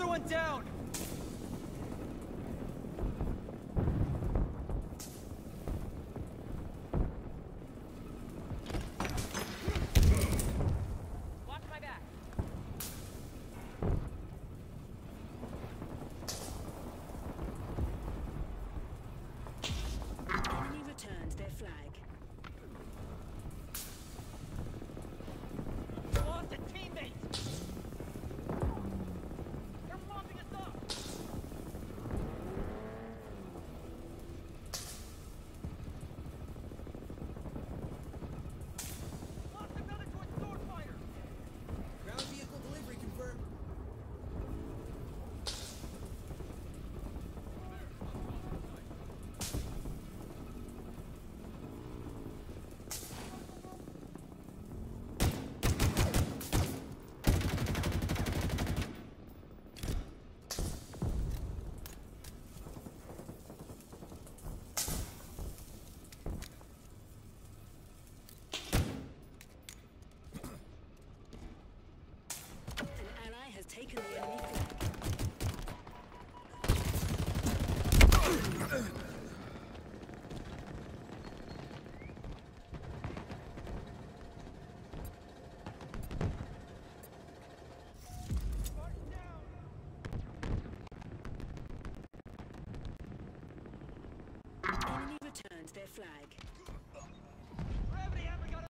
Another one down! Taken the enemy flag. Enemy returns their flag.